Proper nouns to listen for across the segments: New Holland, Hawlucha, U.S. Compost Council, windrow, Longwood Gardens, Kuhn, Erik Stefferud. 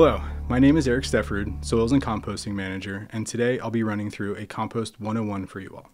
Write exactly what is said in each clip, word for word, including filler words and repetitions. Hello, my name is Erik Stefferud, Soils and Composting Manager, and today I'll be running through a Compost one oh one for you all.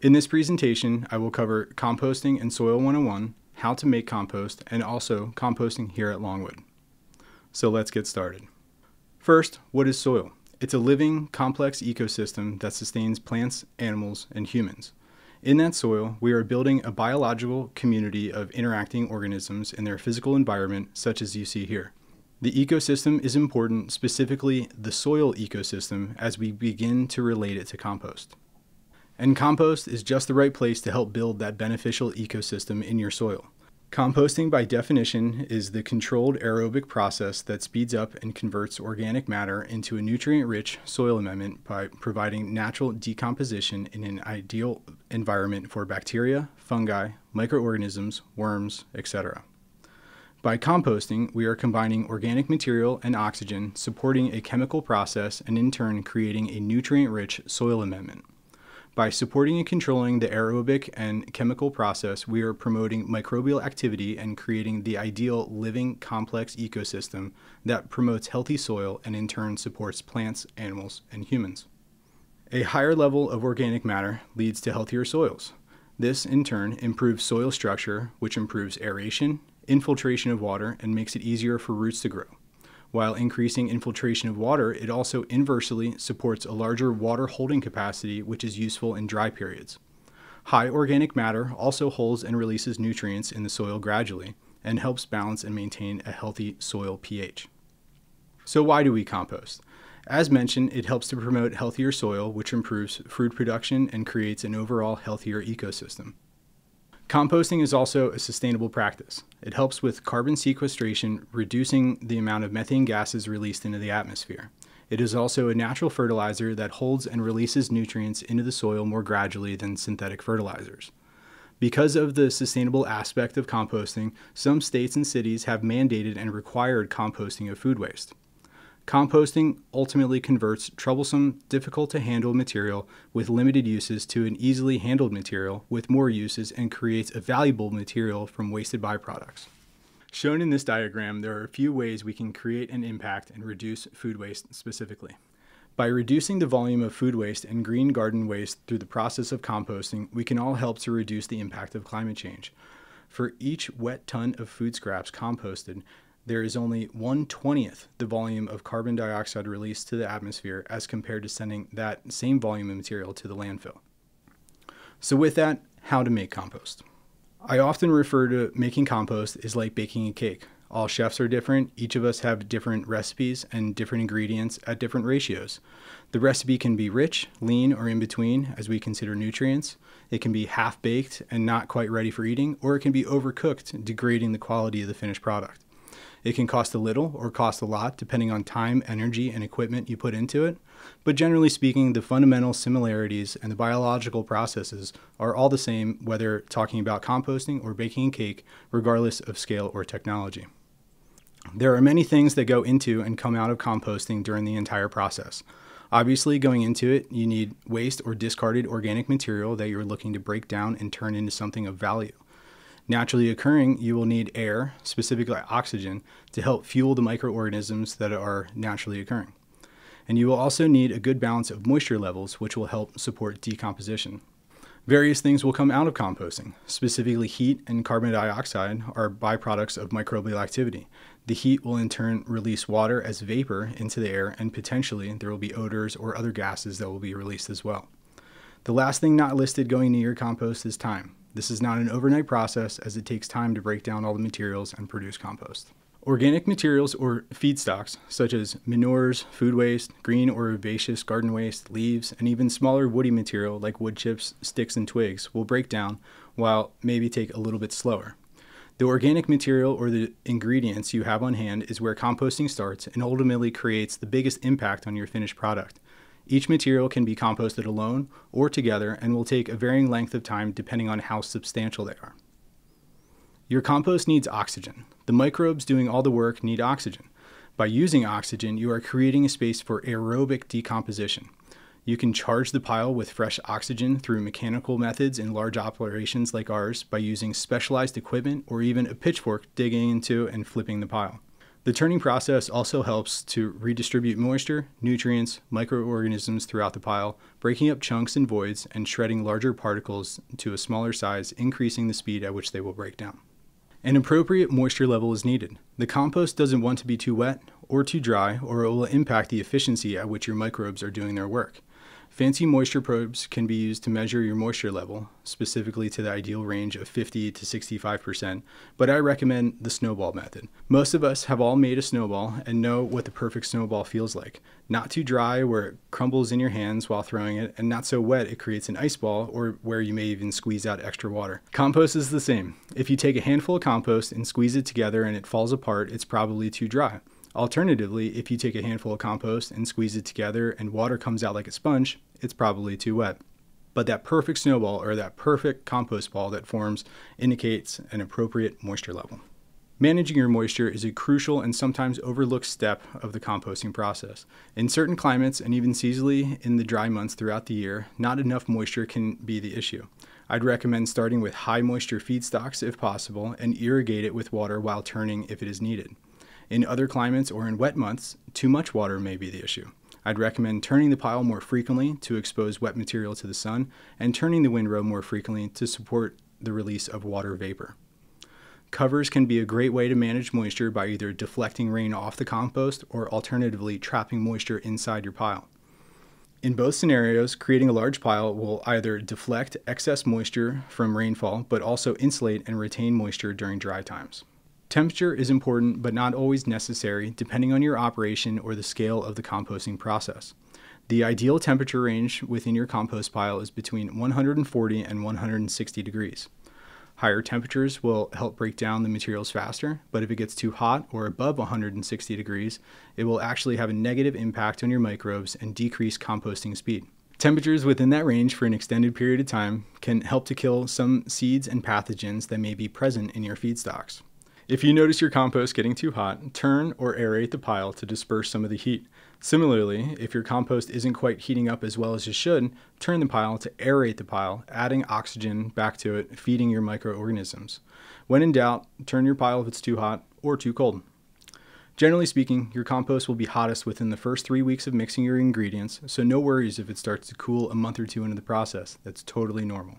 In this presentation, I will cover Composting and Soil one oh one, how to make compost, and also composting here at Longwood. So let's get started. First, what is soil? It's a living, complex ecosystem that sustains plants, animals, and humans. In that soil, we are building a biological community of interacting organisms in their physical environment, such as you see here. The ecosystem is important, specifically the soil ecosystem, as we begin to relate it to compost. And compost is just the right place to help build that beneficial ecosystem in your soil. Composting, by definition, is the controlled aerobic process that speeds up and converts organic matter into a nutrient-rich soil amendment by providing natural decomposition in an ideal environment for bacteria, fungi, microorganisms, worms, et cetera. By composting, we are combining organic material and oxygen, supporting a chemical process and in turn creating a nutrient-rich soil amendment. By supporting and controlling the aerobic and chemical process, we are promoting microbial activity and creating the ideal living complex ecosystem that promotes healthy soil and in turn supports plants, animals, and humans. A higher level of organic matter leads to healthier soils. This, in turn, improves soil structure, which improves aeration, infiltration of water, and makes it easier for roots to grow. While increasing infiltration of water, it also inversely supports a larger water holding capacity, which is useful in dry periods. High organic matter also holds and releases nutrients in the soil gradually and helps balance and maintain a healthy soil pH. So why do we compost? As mentioned, it helps to promote healthier soil, which improves food production and creates an overall healthier ecosystem. Composting is also a sustainable practice. It helps with carbon sequestration, reducing the amount of methane gases released into the atmosphere. It is also a natural fertilizer that holds and releases nutrients into the soil more gradually than synthetic fertilizers. Because of the sustainable aspect of composting, some states and cities have mandated and required composting of food waste. Composting ultimately converts troublesome, difficult-to-handle material with limited uses to an easily handled material with more uses and creates a valuable material from wasted byproducts. Shown in this diagram, there are a few ways we can create an impact and reduce food waste specifically. By reducing the volume of food waste and green garden waste through the process of composting, we can all help to reduce the impact of climate change. For each wet ton of food scraps composted, there is only one twentieth the volume of carbon dioxide released to the atmosphere as compared to sending that same volume of material to the landfill. So with that, how to make compost. I often refer to making compost as like baking a cake. All chefs are different. Each of us have different recipes and different ingredients at different ratios. The recipe can be rich, lean, or in between as we consider nutrients. It can be half-baked and not quite ready for eating, or it can be overcooked, degrading the quality of the finished product. It can cost a little or cost a lot depending on time, energy, and equipment you put into it, but generally speaking, the fundamental similarities and the biological processes are all the same whether talking about composting or baking a cake, regardless of scale or technology. There are many things that go into and come out of composting during the entire process. Obviously, going into it, you need waste or discarded organic material that you're looking to break down and turn into something of value. Naturally occurring, you will need air, specifically oxygen, to help fuel the microorganisms that are naturally occurring. And you will also need a good balance of moisture levels, which will help support decomposition. Various things will come out of composting. Specifically, heat and carbon dioxide are byproducts of microbial activity. The heat will in turn release water as vapor into the air, and potentially there will be odors or other gases that will be released as well. The last thing not listed going into your compost is time. This is not an overnight process, as it takes time to break down all the materials and produce compost. Organic materials or feedstocks, such as manures, food waste, green or herbaceous garden waste, leaves, and even smaller woody material like wood chips, sticks, and twigs, will break down while maybe take a little bit slower. The organic material or the ingredients you have on hand is where composting starts and ultimately creates the biggest impact on your finished product. Each material can be composted alone or together and will take a varying length of time depending on how substantial they are. Your compost needs oxygen. The microbes doing all the work need oxygen. By using oxygen, you are creating a space for aerobic decomposition. You can charge the pile with fresh oxygen through mechanical methods in large operations like ours by using specialized equipment or even a pitchfork digging into and flipping the pile. The The turning process also helps to redistribute moisture, nutrients, microorganisms throughout the pile, breaking up chunks and voids and shredding larger particles to a smaller size, increasing the speed at which they will break down. An appropriate moisture level is needed. The compost doesn't want to be too wet or too dry, or it will impact the efficiency at which your microbes are doing their work. Fancy moisture probes can be used to measure your moisture level, specifically to the ideal range of fifty to sixty-five percent, but I recommend the snowball method. Most of us have all made a snowball and know what the perfect snowball feels like. Not too dry where it crumbles in your hands while throwing it, and not so wet it creates an ice ball or where you may even squeeze out extra water. Compost is the same. If you take a handful of compost and squeeze it together and it falls apart, it's probably too dry. Alternatively, if you take a handful of compost and squeeze it together and water comes out like a sponge, it's probably too wet. But that perfect snowball or that perfect compost ball that forms indicates an appropriate moisture level. Managing your moisture is a crucial and sometimes overlooked step of the composting process. In certain climates and even seasonally in the dry months throughout the year, not enough moisture can be the issue. I'd recommend starting with high moisture feedstocks if possible and irrigate it with water while turning if it is needed. In other climates or in wet months, too much water may be the issue. I'd recommend turning the pile more frequently to expose wet material to the sun and turning the windrow more frequently to support the release of water vapor. Covers can be a great way to manage moisture by either deflecting rain off the compost or alternatively trapping moisture inside your pile. In both scenarios, creating a large pile will either deflect excess moisture from rainfall, but also insulate and retain moisture during dry times. Temperature is important, but not always necessary, depending on your operation or the scale of the composting process. The ideal temperature range within your compost pile is between one hundred forty and one hundred sixty degrees. Higher temperatures will help break down the materials faster, but if it gets too hot or above one hundred sixty degrees, it will actually have a negative impact on your microbes and decrease composting speed. Temperatures within that range for an extended period of time can help to kill some seeds and pathogens that may be present in your feedstocks. If you notice your compost getting too hot, turn or aerate the pile to disperse some of the heat. Similarly, if your compost isn't quite heating up as well as it should, turn the pile to aerate the pile, adding oxygen back to it, feeding your microorganisms. When in doubt, turn your pile if it's too hot or too cold. Generally speaking, your compost will be hottest within the first three weeks of mixing your ingredients, so no worries if it starts to cool a month or two into the process. That's totally normal.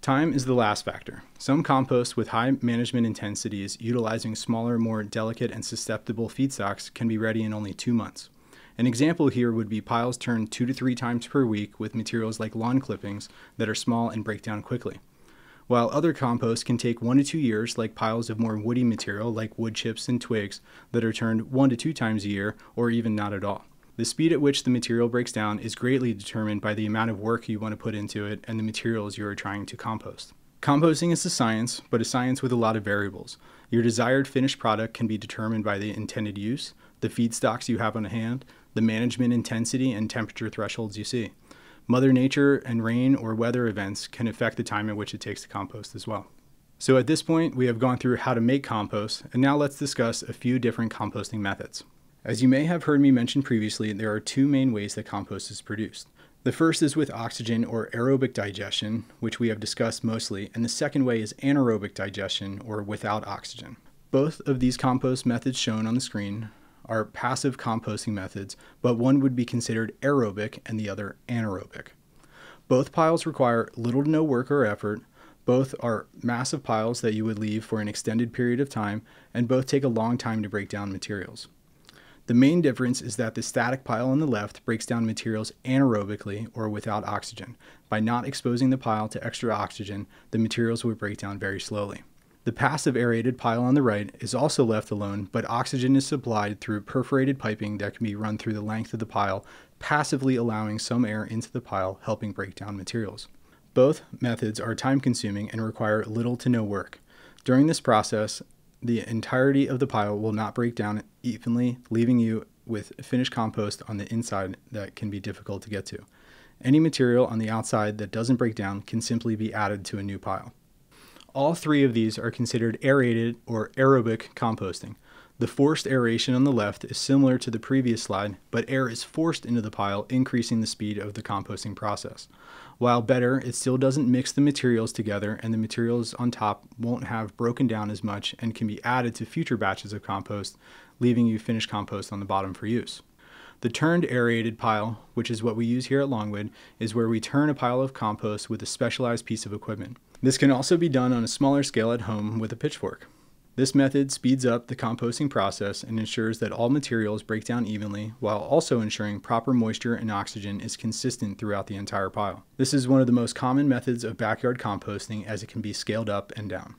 Time is the last factor. Some compost with high management intensities utilizing smaller, more delicate and susceptible feedstocks can be ready in only two months. An example here would be piles turned two to three times per week with materials like lawn clippings that are small and break down quickly. While other compost can take one to two years, like piles of more woody material like wood chips and twigs that are turned one to two times a year or even not at all. The speed at which the material breaks down is greatly determined by the amount of work you want to put into it and the materials you are trying to compost. Composting is a science, but a science with a lot of variables. Your desired finished product can be determined by the intended use, the feedstocks you have on hand, the management intensity and temperature thresholds you see. Mother Nature and rain or weather events can affect the time at which it takes to compost as well. So at this point, we have gone through how to make compost, and now let's discuss a few different composting methods. As you may have heard me mention previously, there are two main ways that compost is produced. The first is with oxygen or aerobic digestion, which we have discussed mostly, and the second way is anaerobic digestion or without oxygen. Both of these compost methods shown on the screen are passive composting methods, but one would be considered aerobic and the other anaerobic. Both piles require little to no work or effort. Both are massive piles that you would leave for an extended period of time, and both take a long time to break down materials. The main difference is that the static pile on the left breaks down materials anaerobically or without oxygen. By not exposing the pile to extra oxygen, the materials would break down very slowly. The passive aerated pile on the right is also left alone, but oxygen is supplied through perforated piping that can be run through the length of the pile, passively allowing some air into the pile, helping break down materials. Both methods are time-consuming and require little to no work. During this process, the entirety of the pile will not break down evenly, leaving you with finished compost on the inside that can be difficult to get to. Any material on the outside that doesn't break down can simply be added to a new pile. All three of these are considered aerated or aerobic composting. The forced aeration on the left is similar to the previous slide, but air is forced into the pile, increasing the speed of the composting process. While better, it still doesn't mix the materials together, and the materials on top won't have broken down as much and can be added to future batches of compost, leaving you finished compost on the bottom for use. The turned aerated pile, which is what we use here at Longwood, is where we turn a pile of compost with a specialized piece of equipment. This can also be done on a smaller scale at home with a pitchfork. This method speeds up the composting process and ensures that all materials break down evenly, while also ensuring proper moisture and oxygen is consistent throughout the entire pile. This is one of the most common methods of backyard composting, as it can be scaled up and down.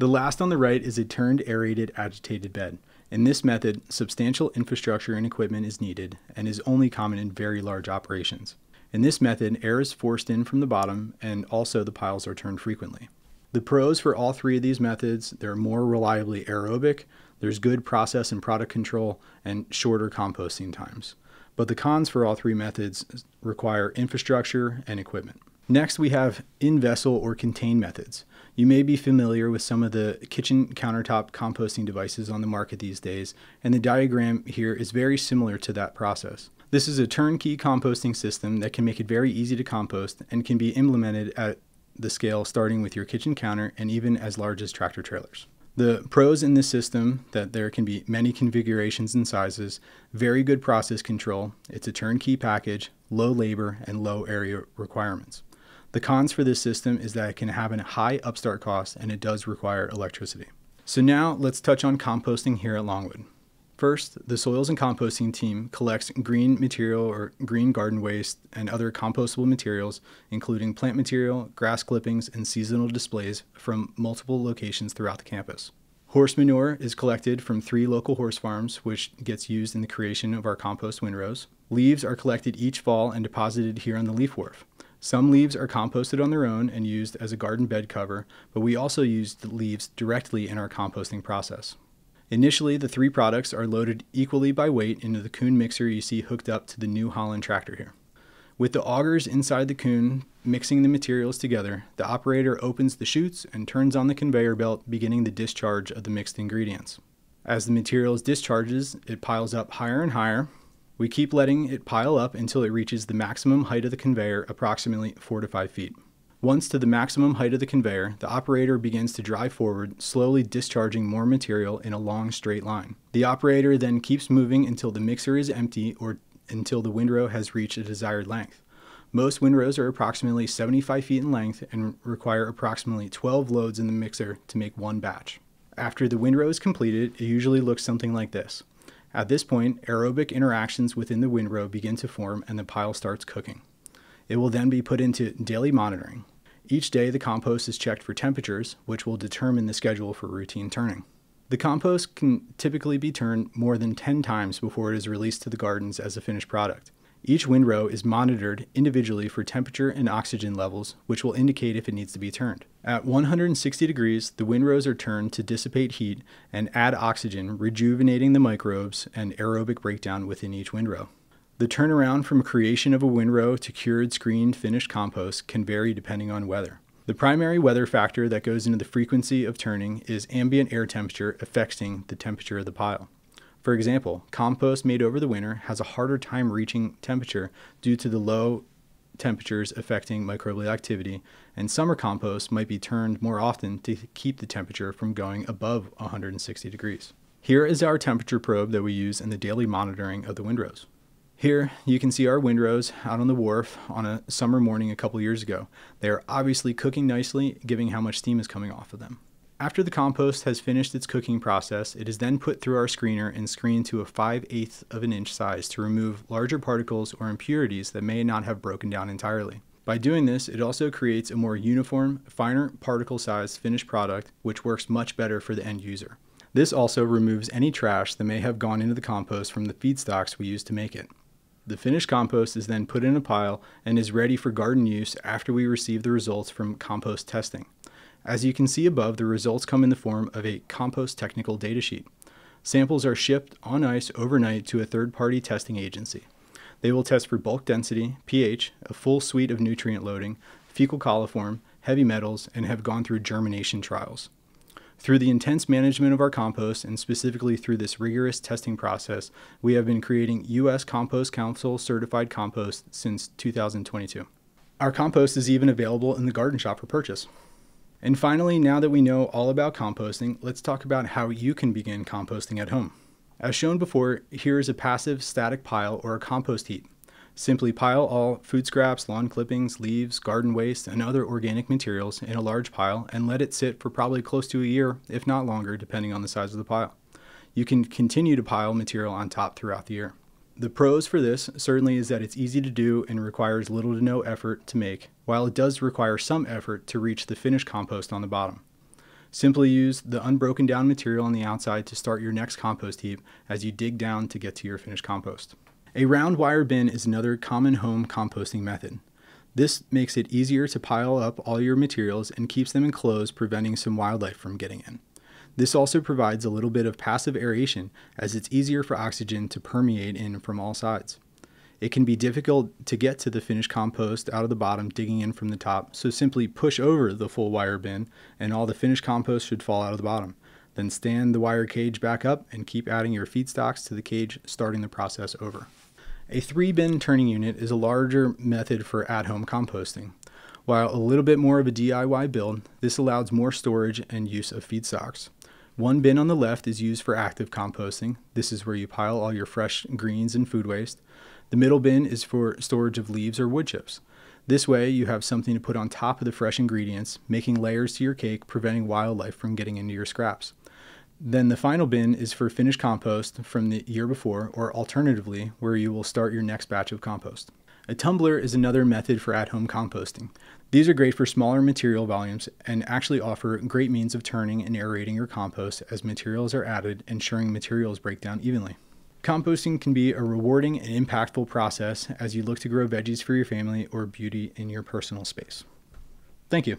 The last on the right is a turned aerated agitated bed. In this method, substantial infrastructure and equipment is needed and is only common in very large operations. In this method, air is forced in from the bottom, and also the piles are turned frequently. The pros for all three of these methods: they're more reliably aerobic, there's good process and product control, and shorter composting times. But the cons for all three methods require infrastructure and equipment. Next, we have in-vessel or contain methods. You may be familiar with some of the kitchen countertop composting devices on the market these days, and the diagram here is very similar to that process. This is a turnkey composting system that can make it very easy to compost and can be implemented at the scale starting with your kitchen counter and even as large as tractor trailers. The pros in this system: that there can be many configurations and sizes, very good process control, it's a turnkey package, low labor, and low area requirements. The cons for this system is that it can have a high upstart cost, and it does require electricity. So now let's touch on composting here at Longwood. First, the soils and composting team collects green material or green garden waste and other compostable materials, including plant material, grass clippings, and seasonal displays from multiple locations throughout the campus. Horse manure is collected from three local horse farms, which gets used in the creation of our compost windrows. Leaves are collected each fall and deposited here on the leaf wharf. Some leaves are composted on their own and used as a garden bed cover, but we also use the leaves directly in our composting process. Initially, the three products are loaded equally by weight into the Kuhn mixer you see hooked up to the New Holland tractor here. With the augers inside the Kuhn mixing the materials together, the operator opens the chutes and turns on the conveyor belt, beginning the discharge of the mixed ingredients. As the materials discharges, it piles up higher and higher. We keep letting it pile up until it reaches the maximum height of the conveyor, approximately four to five feet. Once to the maximum height of the conveyor, the operator begins to drive forward, slowly discharging more material in a long straight line. The operator then keeps moving until the mixer is empty or until the windrow has reached a desired length. Most windrows are approximately seventy-five feet in length and require approximately twelve loads in the mixer to make one batch. After the windrow is completed, it usually looks something like this. At this point, aerobic interactions within the windrow begin to form and the pile starts cooking. It will then be put into daily monitoring. Each day, the compost is checked for temperatures, which will determine the schedule for routine turning. The compost can typically be turned more than ten times before it is released to the gardens as a finished product. Each windrow is monitored individually for temperature and oxygen levels, which will indicate if it needs to be turned. At one hundred sixty degrees, the windrows are turned to dissipate heat and add oxygen, rejuvenating the microbes and aerobic breakdown within each windrow. The turnaround from creation of a windrow to cured, screened, finished compost can vary depending on weather. The primary weather factor that goes into the frequency of turning is ambient air temperature affecting the temperature of the pile. For example, compost made over the winter has a harder time reaching temperature due to the low temperatures affecting microbial activity, and summer compost might be turned more often to keep the temperature from going above one hundred sixty degrees. Here is our temperature probe that we use in the daily monitoring of the windrows. Here, you can see our windrows out on the wharf on a summer morning a couple years ago. They are obviously cooking nicely, given how much steam is coming off of them. After the compost has finished its cooking process, it is then put through our screener and screened to a five eighths of an inch size to remove larger particles or impurities that may not have broken down entirely. By doing this, it also creates a more uniform, finer particle size finished product, which works much better for the end user. This also removes any trash that may have gone into the compost from the feedstocks we use to make it. The finished compost is then put in a pile and is ready for garden use after we receive the results from compost testing. As you can see above, the results come in the form of a compost technical data sheet. Samples are shipped on ice overnight to a third-party testing agency. They will test for bulk density, pH, a full suite of nutrient loading, fecal coliform, heavy metals, and have gone through germination trials. Through the intense management of our compost, and specifically through this rigorous testing process, we have been creating U S Compost Council certified compost since two thousand twenty-two. Our compost is even available in the garden shop for purchase. And finally, now that we know all about composting, let's talk about how you can begin composting at home. As shown before, here is a passive static pile or a compost heap. Simply pile all food scraps, lawn clippings, leaves, garden waste, and other organic materials in a large pile and let it sit for probably close to a year, if not longer, depending on the size of the pile. You can continue to pile material on top throughout the year. The pros for this certainly is that it's easy to do and requires little to no effort to make, while it does require some effort to reach the finished compost on the bottom. Simply use the unbroken down material on the outside to start your next compost heap as you dig down to get to your finished compost. A round wire bin is another common home composting method. This makes it easier to pile up all your materials and keeps them enclosed, preventing some wildlife from getting in. This also provides a little bit of passive aeration, as it's easier for oxygen to permeate in from all sides. It can be difficult to get to the finished compost out of the bottom digging in from the top, so simply push over the full wire bin and all the finished compost should fall out of the bottom. Then stand the wire cage back up and keep adding your feedstocks to the cage, starting the process over. A three-bin turning unit is a larger method for at-home composting. While a little bit more of a D I Y build, this allows more storage and use of feedstocks. One bin on the left is used for active composting. This is where you pile all your fresh greens and food waste. The middle bin is for storage of leaves or wood chips. This way you have something to put on top of the fresh ingredients, making layers to your cake, preventing wildlife from getting into your scraps. Then the final bin is for finished compost from the year before, or alternatively, where you will start your next batch of compost. A tumbler is another method for at-home composting. These are great for smaller material volumes and actually offer great means of turning and aerating your compost as materials are added, ensuring materials break down evenly. Composting can be a rewarding and impactful process as you look to grow veggies for your family or beauty in your personal space. Thank you.